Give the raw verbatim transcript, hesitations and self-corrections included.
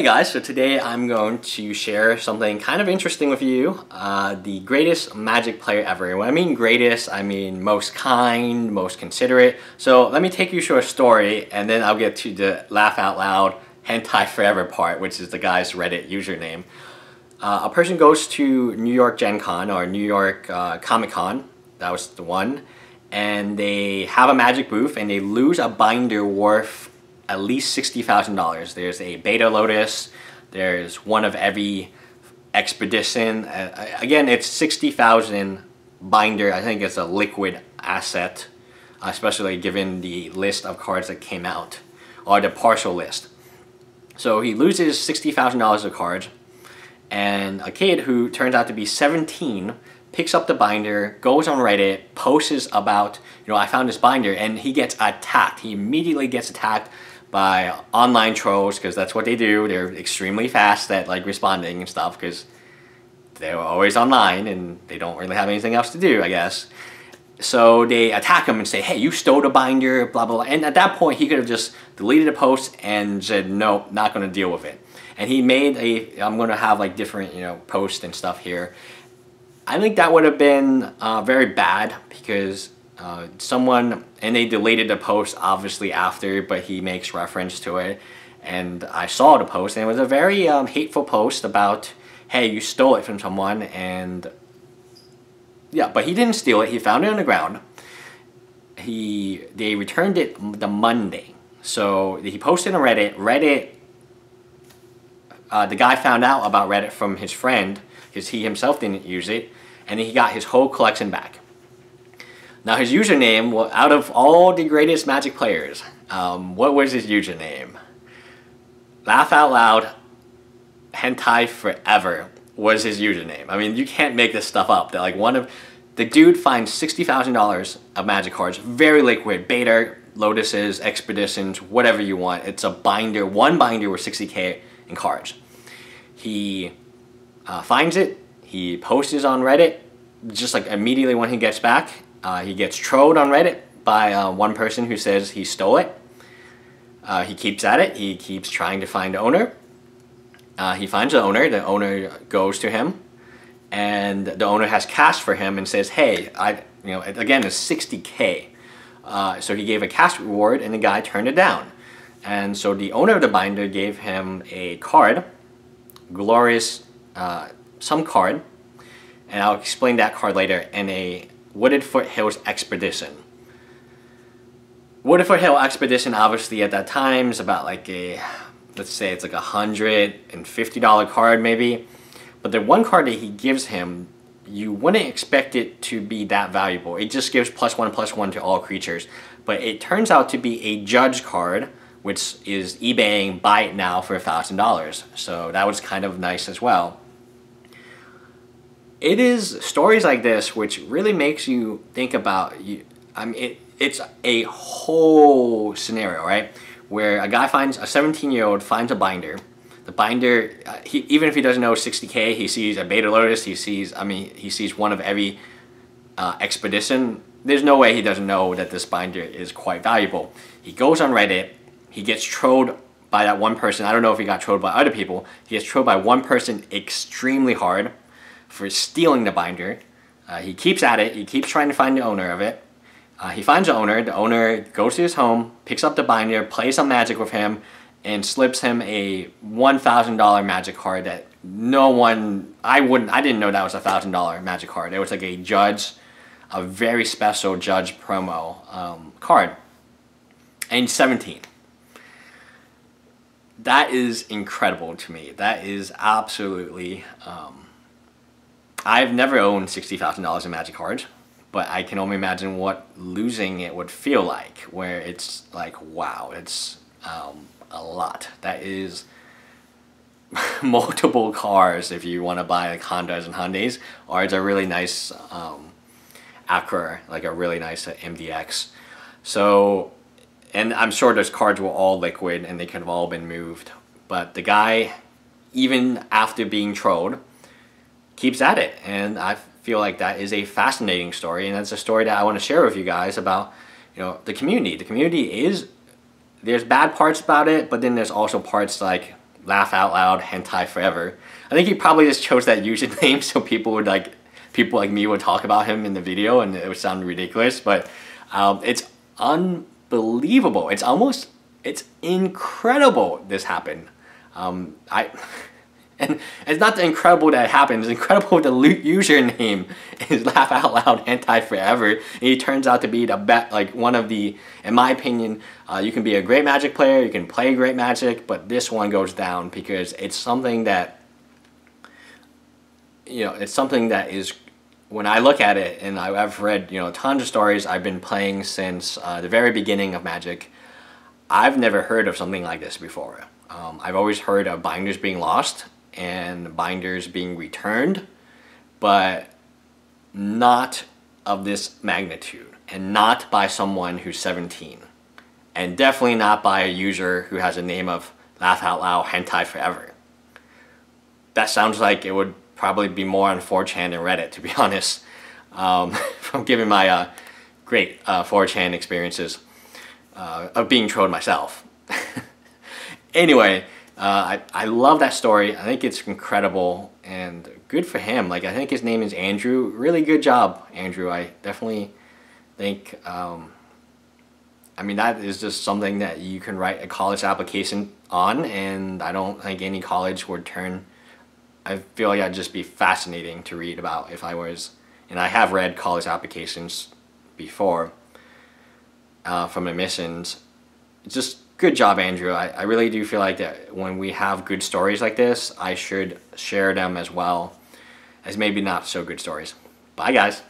Hey guys, so today I'm going to share something kind of interesting with you. Uh, the greatest Magic player ever. When I mean greatest, I mean most kind, most considerate. So let me take you through a story and then I'll get to the laugh out loud hentai forever part, which is the guy's Reddit username. Uh, a person goes to New York Gen Con or New York uh, Comic Con, that was the one, and they have a Magic booth and they lose a binder worth at least sixty thousand dollars. There's a Beta Lotus, there's one of every Expedition. Uh, again, it's sixty thousand binder. I think it's a liquid asset, especially given the list of cards that came out, or the partial list. So he loses sixty thousand dollars of cards, and a kid who turns out to be seventeen picks up the binder, goes on Reddit, posts about, you know, I found this binder, and he gets attacked. He immediately gets attacked by online trolls, because that's what they do. They're extremely fast at like responding and stuff, because they're always online and they don't really have anything else to do, I guess. So they attack him and say, hey, you stole the binder, blah, blah, blah. And at that point, he could have just deleted the post and said, no, not going to deal with it. And he made a, I'm going to have like different, you know, posts and stuff here. I think that would have been uh, very bad, because Uh, someone, and they deleted the post obviously after, but he makes reference to it, and I saw the post, and it was a very um, hateful post about, hey, you stole it from someone, and yeah, but he didn't steal it, he found it on the ground. He, they returned it the Monday, so he posted on Reddit, Reddit, uh, the guy found out about Reddit from his friend, because he himself didn't use it, and he got his whole collection back. Now his username, well, out of all the greatest Magic players, um, what was his username? Laugh Out Loud Hentai Forever was his username. I mean, you can't make this stuff up. That like one of the dude finds sixty thousand dollars of Magic cards, very liquid, Beta Lotuses, Expeditions, whatever you want. It's a binder, one binder with sixty k in cards. He uh, finds it. He posts on Reddit, just like immediately when he gets back. Uh, he gets trolled on Reddit by uh, one person who says he stole it. Uh, he keeps at it. He keeps trying to find the owner. Uh, he finds the owner. The owner goes to him, and the owner has cash for him and says, "Hey, I, you know, again, it's sixty K." Uh, so he gave a cash reward, and the guy turned it down. And so the owner of the binder gave him a card, glorious, uh, some card, and I'll explain that card later. And a Wooded Foothills Expedition. Wooded Foothill Expedition, obviously at that time, is about like a, let's say it's like a hundred and fifty dollar card maybe. But the one card that he gives him, you wouldn't expect it to be that valuable. It just gives plus one plus one to all creatures. But it turns out to be a judge card, which is eBaying buy it now for a thousand dollars. So that was kind of nice as well. It is stories like this which really makes you think about, you, I mean, it, it's a whole scenario, right? Where a guy finds, a seventeen year old finds a binder. The binder, uh, he, even if he doesn't know sixty K, he sees a Beta Lotus, he sees, I mean, he sees one of every uh, Expedition. There's no way he doesn't know that this binder is quite valuable. He goes on Reddit, he gets trolled by that one person. I don't know if he got trolled by other people. He gets trolled by one person extremely hard for stealing the binder. Uh, he keeps at it, he keeps trying to find the owner of it. Uh, he finds the owner, the owner goes to his home, picks up the binder, plays some Magic with him, and slips him a one thousand dollar Magic card that no one, I wouldn't, I didn't know that was a one thousand dollar Magic card. It was like a judge, a very special judge promo um, card. And seventeen. That is incredible to me. That is absolutely, um, I've never owned sixty thousand dollars in Magic cards, but I can only imagine what losing it would feel like, where it's like, wow, it's um, a lot. That is multiple cars if you want to buy like Hondas and Hyundais, or it's a really nice um, Acura, like a really nice uh, M D X. So, and I'm sure those cards were all liquid and they could have all been moved, but the guy, even after being trolled, keeps at it, and I feel like that is a fascinating story, and that's a story that I want to share with you guys about, you know, the community. The community is, there's bad parts about it, but then there's also parts like laugh out loud hentai forever. I think he probably just chose that username so people would like people like me would talk about him in the video and it would sound ridiculous, but um, it's unbelievable. It's almost, it's incredible this happened. Um, I, and it's not the incredible that it happened, it's incredible the username is laugh out loud hentai forever. And he turns out to be the best, like one of the, in my opinion, uh, you can be a great Magic player, you can play great Magic, but this one goes down because it's something that, you know, it's something that is, when I look at it, and I've read, you know, tons of stories, I've been playing since uh, the very beginning of Magic, I've never heard of something like this before. Um, I've always heard of binders being lost and binders being returned, but not of this magnitude, and not by someone who's seventeen, and definitely not by a user who has a name of Laugh Out Loud Hentai Forever. That sounds like it would probably be more on four chan and Reddit, to be honest, um, from giving my uh, great uh, four chan experiences uh, of being trolled myself. Anyway, uh, I, I love that story. I think it's incredible and good for him. Like, I think his name is Andrew. Really good job, Andrew. I definitely think, um, I mean, that is just something that you can write a college application on, and I don't think any college would turn, I feel like I'd just be fascinating to read about if I was, and I have read college applications before uh, from admissions. Just good job, Andrew. I, I really do feel like that when we have good stories like this, I should share them as well as maybe not so good stories. Bye, guys.